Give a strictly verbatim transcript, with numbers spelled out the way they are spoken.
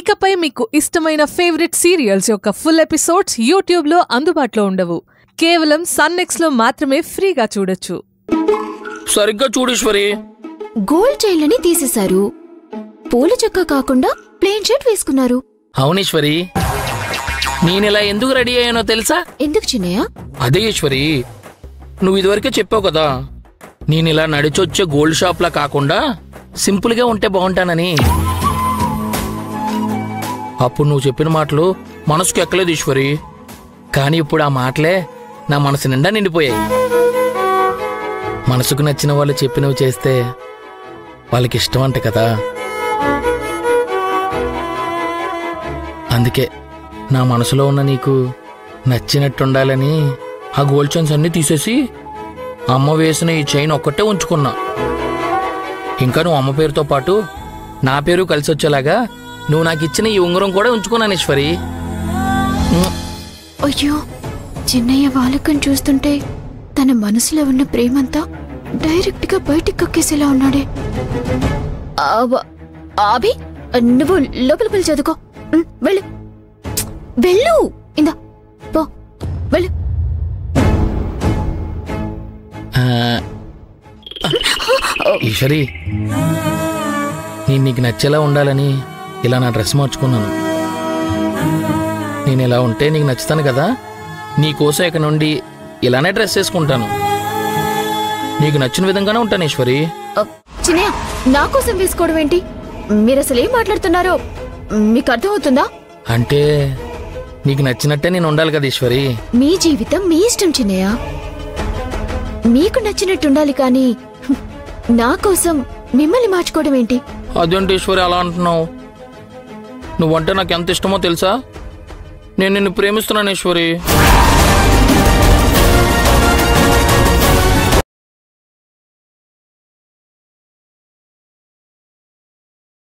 ఇకపై మీకు ఇష్టమైన ఫేవరెట్ సీరియల్స్ యొక్క ఫుల్ ఎపిసోడ్స్ యూట్యూబ్ లో అందుబాటులో ఉండవు. కేవలం సన్ నెక్స్ట్ లో మాత్రమే ఫ్రీగా చూడొచ్చు. సరిగ్గా చూడేశ్వరి, గోల్డ్ చైన్ లని తీసేశారు, పూల చెక్క కాకుండా ప్లేన్ షర్ట్ వేసుకున్నారు. అవునేశ్వరి, నేనెలా ఎందుకు రెడీ అయ్యానో తెలుసా? ఎందుకు చిన్నయ్య? అదే ఈశ్వరి, నువ్వు ఇదివరకే చెప్పావు కదా, నేను ఇలా నడిచొచ్చే గోల్డ్ షాప్ లా కాకుండా సింపుల్ గా ఉంటే బాగుంటానని. అప్పుడు నువ్వు చెప్పిన మాటలు మనసుకు ఎక్కలేదు ఈశ్వరి, కానీ ఇప్పుడు ఆ మాటలే నా మనసు నిండా నిండిపోయాయి. మనసుకు నచ్చిన వాళ్ళు చెప్పినవి చేస్తే వాళ్ళకి ఇష్టం అంట కదా, అందుకే నా మనసులో ఉన్న నీకు నచ్చినట్టుండాలని ఆ గోల్డ్ చైన్స్ అన్నీ తీసేసి అమ్మ వేసిన ఈ చైన్ ఒక్కటే ఉంచుకున్నా. ఇంకా నువ్వు అమ్మ పేరుతో పాటు నా పేరు కలిసి వచ్చేలాగా నువ్వు నాకు ఇచ్చిన ఈ ఉంగరం కూడా ఉంచుకున్నాను ఈశ్వరి. అయ్యో చిన్నయ్య బాలకం చూస్తుంటే తన మనసులో ఉన్న ప్రేమంతా డైరెక్ట్ గా బయటికి కక్కేసేలా ఉన్నాడే. అభి నువ్వు లోపల పిలిచి చదువుకో, వెళ్ళు వెళ్ళు, ఇందా పో వెళ్ళు. ఈశ్వరి, నేను నీకు నచ్చేలా ఉండాలని ఇలా నా డ్రెస్ మార్చుకున్నాను. నేను ఇలా ఉంటే నీకు నచ్చుతాను కదా, నీకోసం ఇక నుండి ఇలానే డ్రెస్ చేసుకుంటాను, నీకు నచ్చిన విధంగానే ఉంటాను ఈశ్వరి. చిన్నయ్య నా కోసం వేసుకోవడం ఏంటి? మీరు అసలు ఏం మాట్లాడుతున్నారో మీకు అర్థమవుతుందా? అంటే నీకు నచ్చినట్టే నేను ఉండాలి కదా ఈశ్వరి. మీ జీవితం మీ ఇష్టం చిన్నయ్య, మీకు నచ్చినట్టు ఉండాలి, కానీ నా కోసం మిమ్మల్ని మార్చుకోవడం ఏంటి? అదేంటి ఈశ్వరి అలా అంటున్నావు? నువ్వంటే నాకు ఎంత ఇష్టమో తెలుసా, నేను నిన్ను ప్రేమిస్తున్నాను ఈశ్వరి.